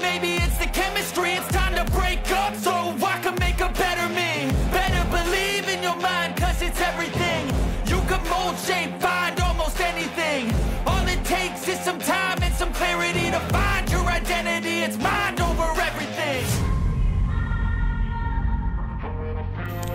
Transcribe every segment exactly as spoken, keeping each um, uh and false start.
maybe it's the chemistry. It's time to break up so I can make a better me. Better believe in your mind, cause it's everything. You can mold, shape, find almost anything. All it takes is some time and some clarity to find your identity. It's mind over everything.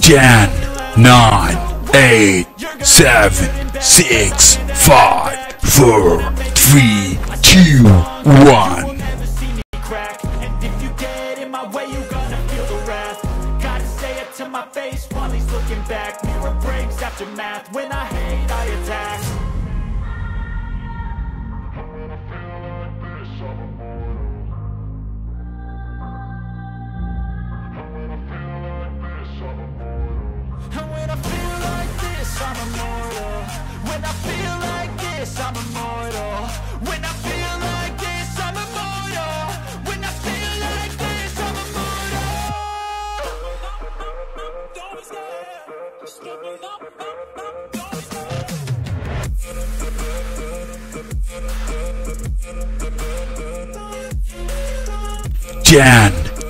ten, nine, eight, seven, six, five, four, three, two, one. ten,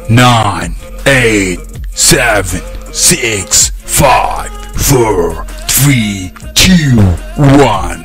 nine, eight, seven, six, five, four, three, two, one.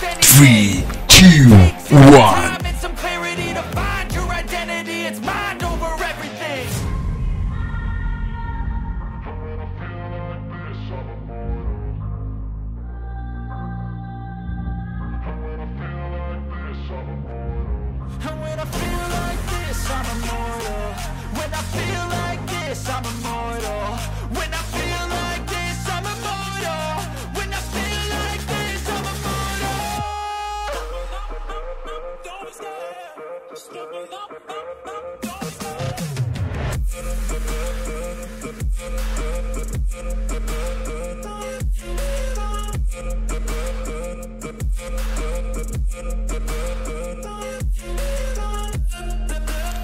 three, two, one.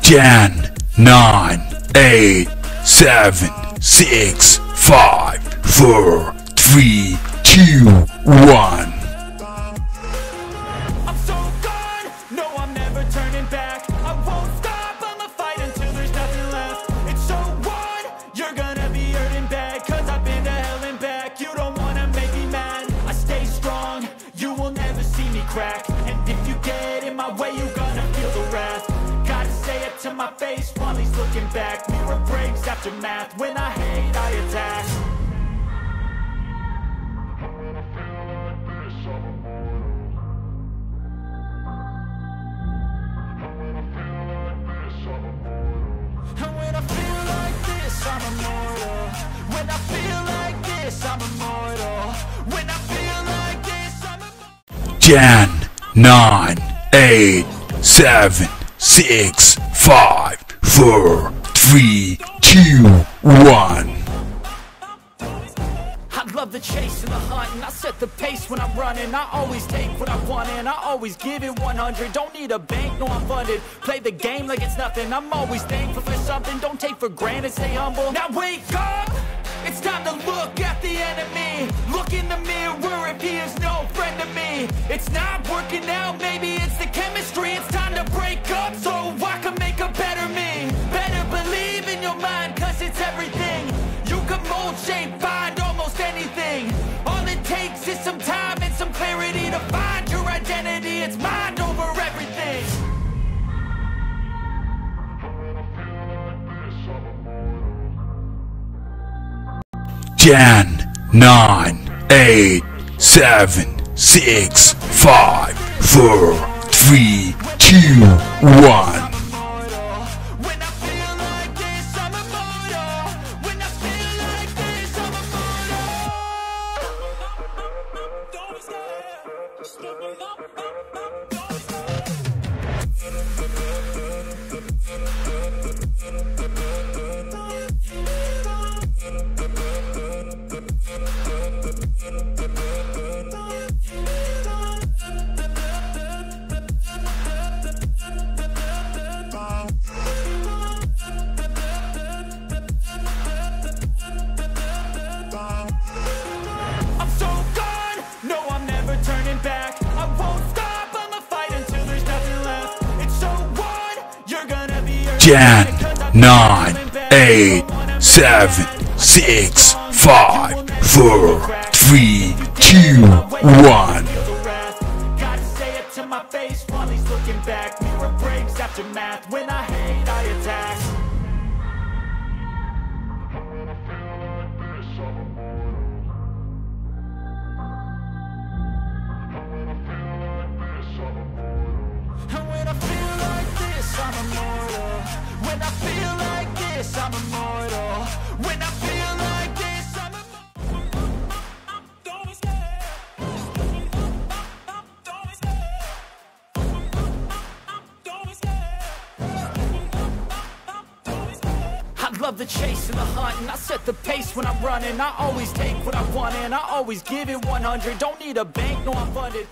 ten, nine, eight, seven, six, five, four, three, two, one. Math. When I hate, I attack. When I feel like this, I'm immortal. When I feel like this, I'm immortal. ten, nine, eight, seven, six, five, four, three, two, one. Love the chase and the hunt, and I set the pace when I'm running. I always take what I want and I always give it one hundred. Don't need a bank, no, I'm funded. Play the game like it's nothing. I'm always thankful for something. Don't take for granted, stay humble. Now wake up, it's time to look at the enemy. Look in the mirror if he is no friend to me. It's not working out, maybe it's the chemistry. It's time to break up so I can make a better me. Better believe in your mind, cause it's everything. You can mold, shape, find almost anything. All it takes is some time and some clarity to find your identity. It's mind over everything. ten, nine, eight, seven, six, five, four, three, two, one. ten, nine, eight, seven, six, five, four, three, two, one. Gotta say it to my face while he's looking back. Mirror breaks after math. When I hate, I attack. When I feel like this, I'm immortal. When I feel like this, I'm immortal. When I feel like this, I'm immortal. I love the chase and the hunt, and I set the pace when I'm running. I always take what I want, and I always give it one hundred. Don't need a bank, no, I'm funded.